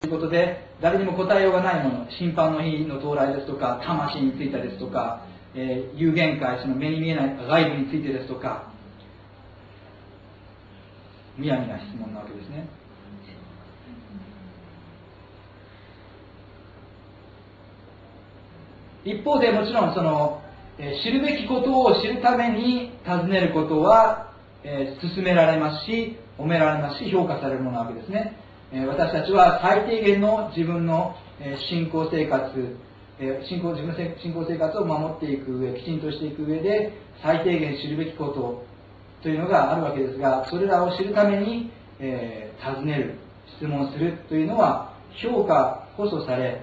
ということで、誰にも答えようがないもの、審判の日の到来ですとか、魂についてですとか、有限界、その目に見えない外部についてですとか、むやみな質問なわけですね。一方でもちろん、その知るべきことを知るために尋ねることは、勧められますし、褒められますし、評価されるものなわけですね。私たちは最低限の自分の信仰生活を守っていく上、きちんとしていく上で最低限知るべきことというのがあるわけですが、それらを知るために尋ねる、質問するというのは評価こそされ、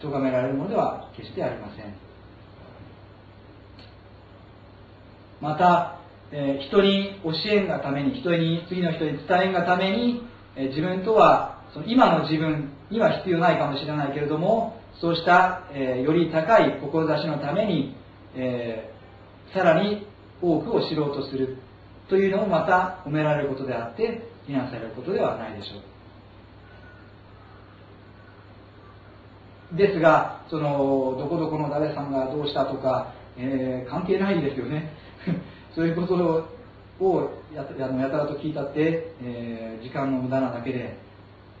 咎められるものでは決してありません。また、人に教えんがために、次の人に伝えんがために、自分とはその今の自分には必要ないかもしれないけれども、そうしたより高い志のためにさらに多くを知ろうとするというのもまた褒められることであって、非難されることではないでしょう。ですが、そのどこどこの誰さんがどうしたとか、関係ないんですよねそういうことをやたらと聞いたって、時間の無駄なだけで、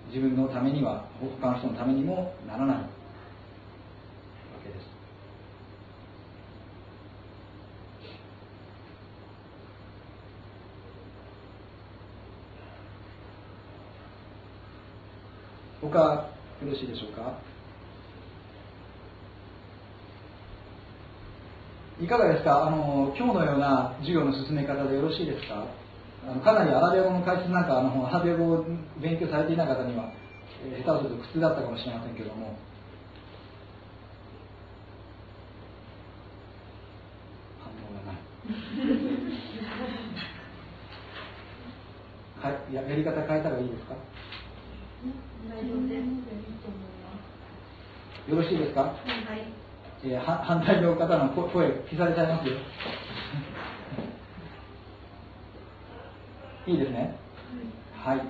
自分のためには他の人のためにもならないわけです。他よろしいでしょうか。いかがですか。今日のような授業の進め方でよろしいですか。かなりアラビア語の解説なんか、アラビア語を勉強されていない方には、下手すると苦痛だったかもしれませんけれども、反応がないはい、やり方変えたらいいですか。大丈夫です。いいと思います。よろしいですか。はい。反対の方の声消されちゃいますよいいですね、はい、あ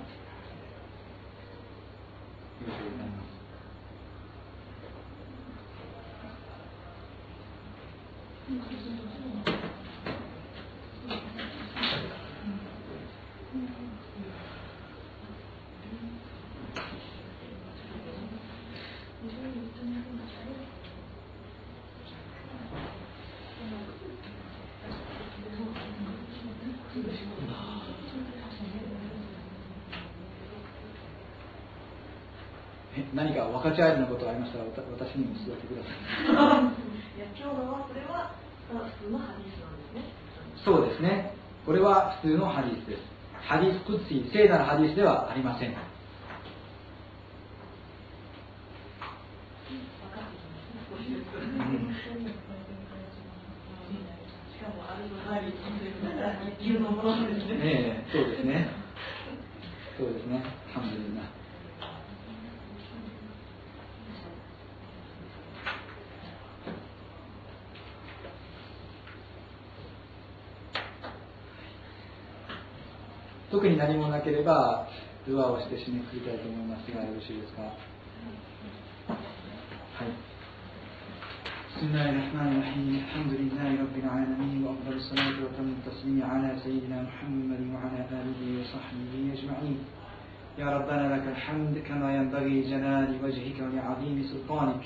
りがとうございます。何か分かち合えるようなことがありましたら、私にも伝えてくださいいや、今日のはこれは普通のハディスなんですね。そうですね、これは普通のハディスです。ハディスクッツィ、聖なるハディスではありません。そうですね、ハムリナ。特に何もなければ、ドゥアをして締めくくりたいと思いますが、よろしいですか。はい。بسم الله الرحمن الرحيم الحمد لله رب العالمين وأفضل الصلاة وأتم التسليم على سيدنا محمد وعلى آله وصحبه أجمعين يا ربنا لك الحمد كما ينبغي جلال وجهك ولعظيم سلطانك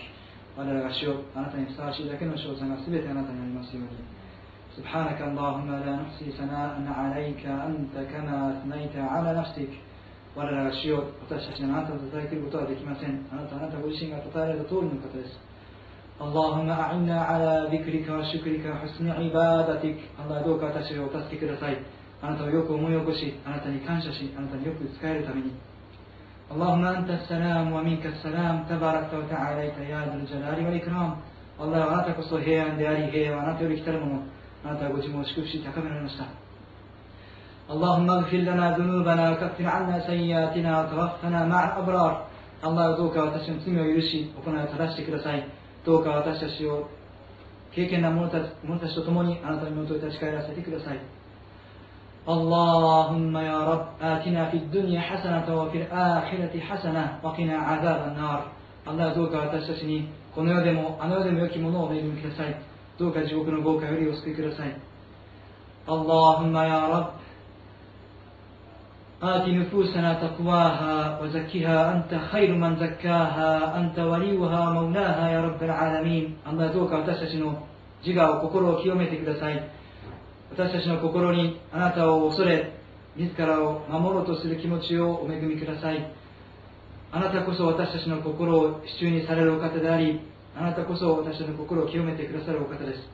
ولا غشوا أنت نفسي لكن وشوا سنسبت أنت المسلمين سبحانك اللهم لا نحصي ثناء عليك أنت كما أثنيت على نفسك ولا غشوا وتشجنا أنت تذكر بطاعتك مثلا أنت وجهك تطالع طول من قدرك اللهم أعنا على ذكرك وشكرك وحسن عبادتك اللهどうか私をお助けください。あなたをよく思い起こし、あなたに感謝し、あなたによく仕えるために。اللهم أنت السلام ومنك السلام تبارك وتعالى يا ذا الجلال والإكرام اللهあなたこそ平安であり、平和あなたより来たるもの、あなたはご自分を祝福し高められました。اللهم اغفر لنا ذنوبنا وكفر عنا سيئاتنا وتوفنا مع الأبرار اللهどうか私の罪を許し、行いを正してください。どうか私たちを敬虔な者たちと共にあなたに元へ立ち返らせてください。اللهم يا رب آتنا في الدنيا حسنة وفي الآخرة حسنة وقنا عذاب النار アンラー、どうか私たちにこの世でもあの世でも良きものをお恵みください。どうか地獄の業火よりお救いください。اللهم يا رب آت نفوسنا تقواها وزكها أنت خير من زكاها أنت وليها مولاها يا رب العالمين アンラー、どうか私たちの自我を心を清めてください。私たちの心にあなたを恐れ、自らを守ろうとする気持ちをお恵みください。あなたこそ私たちの心を支柱にされるお方であり、あなたこそ私たちの心を清めてくださるお方です。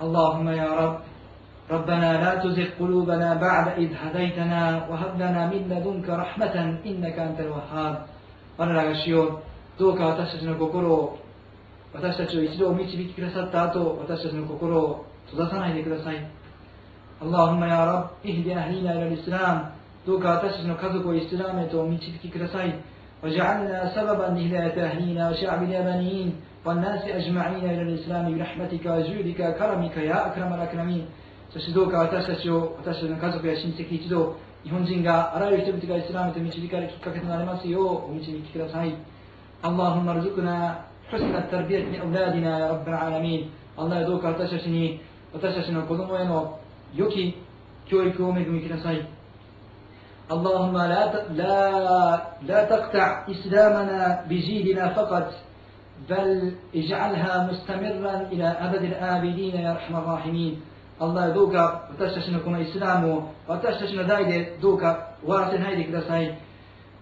اللهم يا رب ربنا لا تزغ قلوبنا بعد إذ هديتنا وهب لنا من لدنك رحمة إنك أنت الوهاب 我らが主よ、どうか私たちの心を、私たちを一度お導きくださった後、私たちの心を閉ざさないでください。اللهم يا رب اهد أهلنا إلى الإسلام どうか私たちの家族をイスラムへとお導きください。وجعلنا سببا لهداية أهلنا وشعب اليابانيين والناس أجمعين إلى الإسلام برحمتك وجودك وكرمك يا أكرم الأكرمين そしてどうか私たちを、私たちの家族や親戚一同、日本人があらゆる人々がイスラムと導かれるきっかけとなりますようお導きください。اللهم ارزقنا حسن التربية لأولادنا يا رب العالمين アンラー、どうか私たちに、私たちの子供への良き教育をお恵みください。اللهم لا تقطع إسلامنا بجيلنا فقط بل اجعلها مستمرا إلى أبد الآبدين يا أرحم الراحمين アンラー、どうか私たちのこのイスラムを私たちの代でどうか終わらせないでください。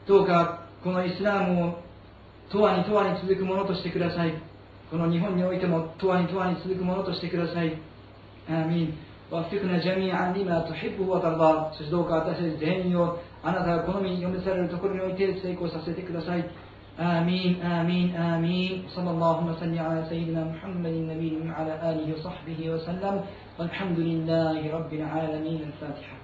どうかこのイスラムを永遠に永遠に続くものとしてください。この日本においても永遠に永遠に続くものとしてください。アーミン وفقنا جميعا لما تحب وترضى そしてどうか私たち全員をあなたが好みに読みされるところにおいて成功させてください。アーミン、アーミン、アーミン صلى الله وسلم على سيدنا محمد النبي وعلى آله وصحبه وسلم والحمد لله رب العالمين الفاتحة